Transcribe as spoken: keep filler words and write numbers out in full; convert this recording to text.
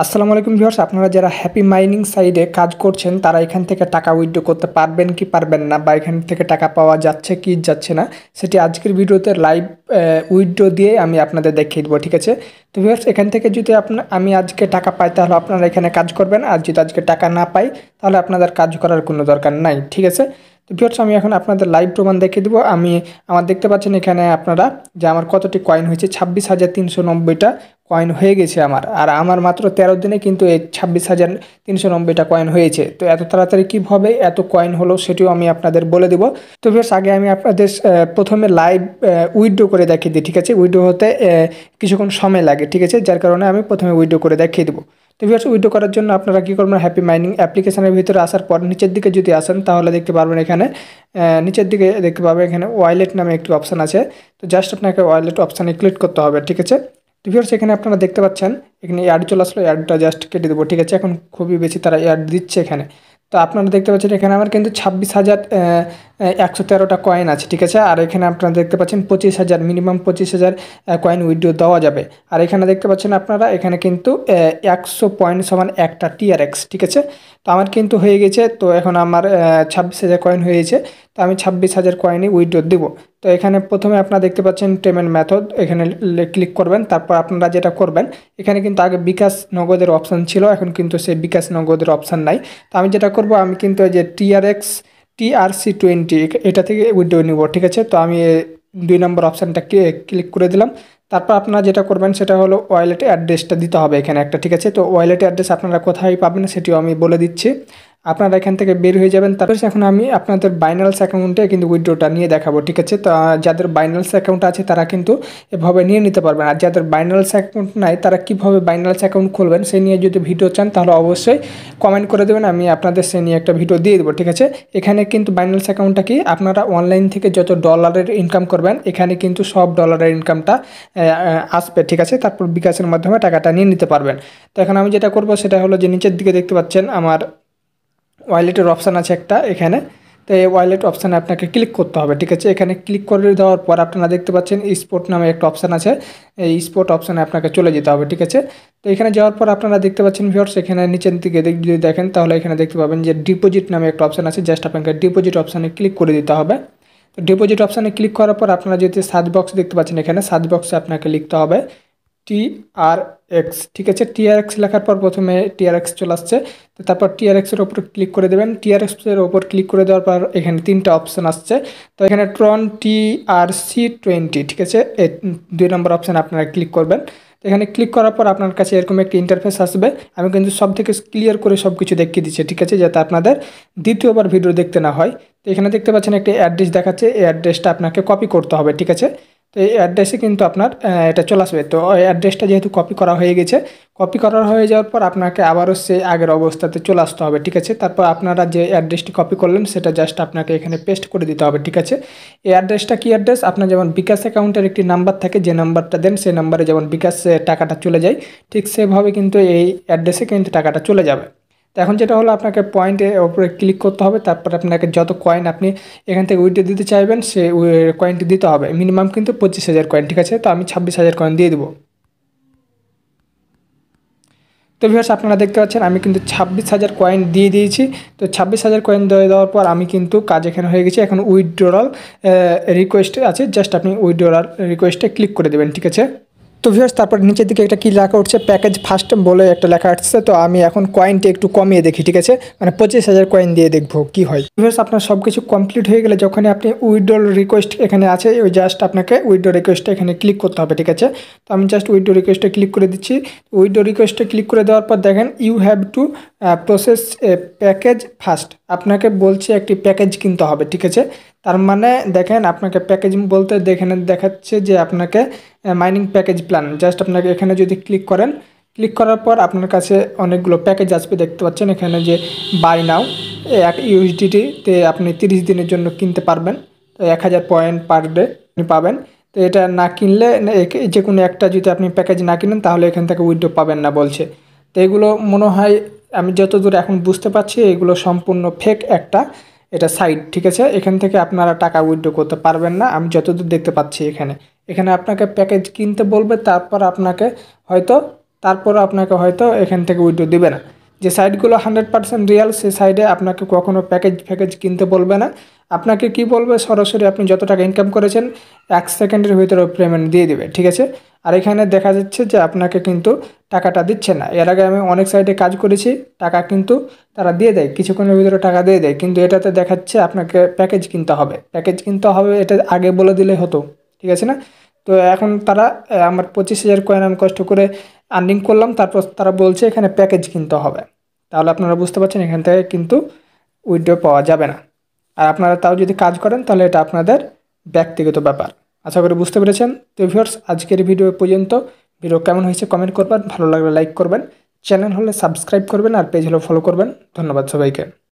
আসসালামু আলাইকুম ভিউয়ার্স, আপনারা যারা হ্যাপি মাইনিং সাইডে কাজ করছেন তারা এখান থেকে টাকা উইথড্র করতে পারবেন কি পারবেন না, বা এখান থেকে টাকা পাওয়া যাচ্ছে কি যাচ্ছে না, সেটি আজকের ভিডিওতে লাইভ উইথড্র দিয়ে আমি আপনাদের দেখিয়ে দেবো। ঠিক আছে, তো ভিউয়ার্স এখান থেকে যদি আপনার আমি আজকে টাকা পাই তাহলে আপনারা এখানে কাজ করবেন, আর যদি আজকে টাকা না পাই তাহলে আপনাদের কাজ করার কোনো দরকার নাই। ঠিক আছে, তো ভিউয়ার্স আমি এখন আপনাদের লাইভ প্রমাণ দেখিয়ে দেবো। আমি আমার দেখতে পাচ্ছেন এখানে আপনারা যে আমার কতটি কয়েন হয়েছে, ছাব্বিশ হাজার তিনশো নব্বইটা কয়েন হয়ে গেছে আমার, আর আমার মাত্র তেরো দিনে কিন্তু এই ছাব্বিশ হাজার তিনশো নব্বইটা কয়েন হয়েছে। তো এত তাড়াতাড়ি কীভাবে এত কয়েন হলো সেটিও আমি আপনাদের বলে দেবো। তো ভিউয়ার্স আগে আমি আপনাদের প্রথমে লাইভ উইথড্র করে দেখিয়ে দিই। ঠিক আছে, উইথড্র হতে কিছুক্ষণ সময় লাগে, ঠিক আছে, যার কারণে আমি প্রথমে উইথড্র করে দেখিয়ে দেবো। তো ভিউয়ার্স উইথড্র করার জন্য আপনারা কী করবেন, হ্যাপি মাইনিং অ্যাপ্লিকেশনের ভিতরে আসার পর নিচের দিকে যদি আসেন তাহলে দেখতে পারবেন এখানে নিচের দিকে দেখতে পাবেন এখানে ওয়ালেট নামে একটি অপশান আছে। তো জাস্ট আপনাকে ওয়ালেট অপশানে ক্লিক করতে হবে। ঠিক আছে, তো ভিউয়ার্স এখানে আপনারা দেখতে পাচ্ছেন এখানে অ্যাড চলে আসলো, অ্যাডটা জাস্ট কেটে দেবো। ঠিক আছে, এখন খুবই বেশি তারা অ্যাড দিচ্ছে এখানে। তো আপনারা দেখতে পাচ্ছেন এখানে আমার কিন্তু ছাব্বিশ হাজার একশো তেরোটা কয়েন আছে। ঠিক আছে, আর এখানে আপনারা দেখতে পাচ্ছেন পঁচিশ হাজার মিনিমাম পঁচিশ হাজার কয়েন উইথড্র দেওয়া যাবে। আর এখানে দেখতে পাচ্ছেন আপনারা এখানে কিন্তু একশো পয়েন্ট সমান একটা টিআরএক্স। ঠিক আছে, তো আমার কিন্তু হয়ে গেছে। তো এখন আমার ছাব্বিশ হাজার কয়েন হয়েছে, তো আমি ছাব্বিশ হাজার কয়েনই উইথড্র দেবো। তো এখানে প্রথমে আপনারা দেখতে পাচ্ছেন পেমেন্ট মেথড, এখানে ক্লিক করবেন। তারপর আপনারা যেটা করবেন, এখানে কিন্তু আগে বিকাশ নগদের অপশান ছিল, এখন কিন্তু সেই বিকাশ নগদের অপশান নাই। তো আমি যেটা করব, আমি কিন্তু এই যে টিআরএক্স টি আর সি টোয়েন্টি এটা থেকে উইথড্র নিব। ঠিক আছে, তো আমি দুই নম্বর অপশানটা ক্লিক করে দিলাম। তারপর আপনারা যেটা করবেন সেটা হলো ওয়ালেটে অ্যাড্রেসটা দিতে হবে এখানে একটা। ঠিক আছে, তো ওয়ালেটে অ্যাড্রেস আপনারা কোথায় পাবেন সেটিও আমি বলে দিচ্ছি, আপনারা এখান থেকে বের হয়ে যাবেন। তারপর এখন আমি আপনাদের বাইন্যান্স অ্যাকাউন্টে কিন্তু উইথড্রটা নিয়ে দেখাবো। ঠিক আছে, তো যাদের বাইন্যান্স অ্যাকাউন্ট আছে তারা কিন্তু এভাবে নিয়ে নিতে পারবেন, আর যাদের বাইন্যান্স অ্যাকাউন্ট নাই তারা কীভাবে বাইন্যান্স অ্যাকাউন্ট খুলবেন সে নিয়ে যদি ভিডিও চান তাহলে অবশ্যই কমেন্ট করে দেবেন, আমি আপনাদের সে নিয়ে একটা ভিডিও দিয়ে দেবো। ঠিক আছে, এখানে কিন্তু বাইন্যান্স অ্যাকাউন্টটা কি, আপনারা অনলাইন থেকে যত ডলারের ইনকাম করবেন এখানে কিন্তু সব ডলারের ইনকামটা আসবে। ঠিক আছে, তারপর বিকাশের মাধ্যমে টাকাটা নিয়ে নিতে পারবেন। তো এখন আমি যেটা করবো সেটা হলো যে নিচের দিকে দেখতে পাচ্ছেন আমার ওয়ালেটের অপশান আছে একটা এখানে। তো এই ওয়ালেট অপশানে আপনাকে ক্লিক করতে হবে। ঠিক আছে, এখানে ক্লিক করে দেওয়ার পর আপনারা দেখতে পাচ্ছেন স্পট নামে একটা অপশান আছে, এই স্পট অপশানে আপনাকে চলে যেতে হবে। ঠিক আছে, তো এখানে যাওয়ার পর আপনারা দেখতে পাচ্ছেন ভিউয়ার্স এখানে নিচের দিকে যদি দেখেন তাহলে এখানে দেখতে পাবেন যে ডিপোজিট নামে একটা অপশান আছে, জাস্ট আপনাকে ডিপোজিট অপশানে ক্লিক করে দিতে হবে। তো ডিপোজিট অপশানে ক্লিক করার পর আপনারা যদি সার্চ বক্স দেখতে পাচ্ছেন এখানে সার্চ বক্সে আপনাকে লিখতে হবে টি আর এক্স। ঠিক আছে, টিআরএক্স লেখার পর প্রথমে টিআরএক্স চলে আসছে, তো তারপর টিআরএক্সের ওপর ক্লিক করে দেবেন। টিআরএক্সের ওপর ক্লিক করে দেওয়ার পর এখানে তিনটা অপশান আসছে। তো এখানে ট্রন টি আর সি টোয়েন্টি, ঠিক আছে, এই দুই নম্বর অপশান আপনারা ক্লিক করবেন। তো এখানে ক্লিক করার পর আপনার কাছে এরকম একটি ইন্টারফেস আসবে। আমি কিন্তু সব থেকে ক্লিয়ার করে সব কিছু দেখিয়ে দিচ্ছি, ঠিক আছে, যাতে আপনাদের দ্বিতীয়বার ভিডিও দেখতে না হয়। তো এখানে দেখতে পাচ্ছেন একটি অ্যাড্রেস দেখাচ্ছে, এই অ্যাড্রেসটা আপনাকে কপি করতে হবে। ঠিক আছে, তো এই অ্যাড্রেসে কিন্তু আপনার এটা চলে আসবে। তো এই অ্যাড্রেসটা যেহেতু কপি করা হয়ে গেছে, কপি করা হয়ে যাওয়ার পর আপনাকে আবারও সেই আগের অবস্থাতে চলে আসতে হবে। ঠিক আছে, তারপর আপনারা যে অ্যাড্রেসটি কপি করলেন সেটা জাস্ট আপনাকে এখানে পেস্ট করে দিতে হবে। ঠিক আছে, এই অ্যাড্রেসটা কী অ্যাড্রেস, আপনার যেমন বিকাশ অ্যাকাউন্টের একটি নাম্বার থাকে, যে নাম্বারটা দেন সেই নাম্বারে যেমন বিকাশ টাকাটা চলে যায় ঠিক সেভাবে কিন্তু এই অ্যাড্রেসে কিন্তু টাকাটা চলে যাবে। তো এখন যেটা হলো আপনাকে পয়েন্টের ওপরে ক্লিক করতে হবে, তারপর আপনাকে যত কয়েন আপনি এখান থেকে উইথড্র দিতে চাইবেন সে কয়েনটি দিতে হবে, মিনিমাম কিন্তু পঁচিশ হাজার কয়েন। ঠিক আছে, তো আমি ছাব্বিশ হাজার কয়েন দিয়ে দেবো। তো ভিউয়ার্স আপনারা দেখতে পাচ্ছেন আমি কিন্তু ছাব্বিশ হাজার কয়েন দিয়ে দিয়েছি। তো ছাব্বিশ হাজার কয়েন দিয়ে দেওয়ার পর আমি কিন্তু কাজ এখানে হয়ে গেছে। এখন উইথড্রল রিকোয়েস্ট আছে, জাস্ট আপনি উইথড্রল রিকোয়েস্টে ক্লিক করে দেবেন। ঠিক আছে, তো ভিউয়ার্স তারপর নিচের দিকে একটা কী লেখা উঠছে, প্যাকেজ ফার্স্ট বলে একটা লেখা আসছে। তো আমি এখন কয়েনটি একটু কমিয়ে দেখি। ঠিক আছে, মানে পঁচিশ হাজার কয়েন দিয়ে দেখবো কী হয়। ভিউয়ার্স আপনার সব কিছু কমপ্লিট হয়ে গেলে যখনই আপনি উইথড্রল রিকোয়েস্ট এখানে আছে, ওই জাস্ট আপনাকে উইথড্রল রিকোয়েস্টে এখানে ক্লিক করতে হবে। ঠিক আছে, তো আমি জাস্ট উইথড্রল রিকোয়েস্টে ক্লিক করে দিচ্ছি। উইথড্রল রিকোয়েস্টে ক্লিক করে দেওয়ার পর দেখেন you have to process a package first, আপনাকে বলছে একটি প্যাকেজ কিনতে হবে। ঠিক আছে, তার মানে দেখেন আপনাকে প্যাকেজ বলতে দেখেন দেখাচ্ছে যে আপনাকে মাইনিং প্যাকেজ প্ল্যান, জাস্ট আপনাকে এখানে যদি ক্লিক করেন, ক্লিক করার পর আপনার কাছে অনেকগুলো প্যাকেজ আসবে। দেখতে পাচ্ছেন এখানে যে বাই নাও এক ইউএসডিটিতে আপনি তিরিশ দিনের জন্য কিনতে পারবেন, তো এক হাজার পয়েন্ট পার ডে আপনি পাবেন। তো এটা না কিনলে যে কোনো একটা যদি আপনি প্যাকেজ না কিনেন তাহলে এখান থেকে উইথড্র পাবেন না বলছে। তো এগুলো মনে হয় আমি যতদূর এখন বুঝতে পারছি এগুলো সম্পূর্ণ ফেক একটা এটা সাইট। ঠিক আছে, এখান থেকে আপনারা টাকা উইথড্র করতে পারবেন না আমি যতদূর দেখতে পাচ্ছি। এখানে এখানে আপনাকে প্যাকেজ কিনতে বলবে, তারপর আপনাকে হয়তো তারপর আপনাকে হয়তো এখান থেকে উইথড্র দিবে না। যে সাইটগুলো হান্ড্রেড পার্সেন্ট রিয়াল সেই সাইডে আপনাকে কখনো প্যাকেজ প্যাকেজ কিনতে বলবে না, আপনাকে কি বলবে সরাসরি আপনি যত টাকা ইনকাম করেছেন এক সেকেন্ডের ভিতরে পেমেন্ট দিয়ে দেবে, ঠিক আছে। আর এখানে দেখা যাচ্ছে যে আপনাকে কিন্তু টাকাটা দিচ্ছে না। এর আগে আমি অনেক সাইটে কাজ করেছি, টাকা কিন্তু তারা দিয়ে দেয়, কিছুক্ষণের ভিতরে টাকা দিয়ে দেয়, কিন্তু এটাতে দেখাচ্ছে আপনাকে প্যাকেজ কিনতে হবে, প্যাকেজ কিনতে হবে, এটা আগে বলে দিলে হতো, ঠিক আছে না। তো এখন তারা আমার পঁচিশ হাজার কয়েন আমি কষ্ট করে আর্নিং করলাম, তারপর তারা বলছে এখানে প্যাকেজ কিনতে হবে। তাহলে আপনারা বুঝতে পারছেন এখান থেকে কিন্তু উইথড্র পাওয়া যাবে না। আর আপনারা তাও যদি কাজ করেন তাহলে এটা আপনাদের ব্যক্তিগত ব্যাপার। আশা করি বুঝতে পেরেছেন। তো ভিউয়ার্স, আজকের ভিডিও পর্যন্ত। ভিডিও কেমন হয়েছে কমেন্ট করবেন, ভালো লাগলে লাইক করবেন, চ্যানেল হলে সাবস্ক্রাইব করবেন, আর পেজ হলে ফলো করবেন। ধন্যবাদ সবাইকে।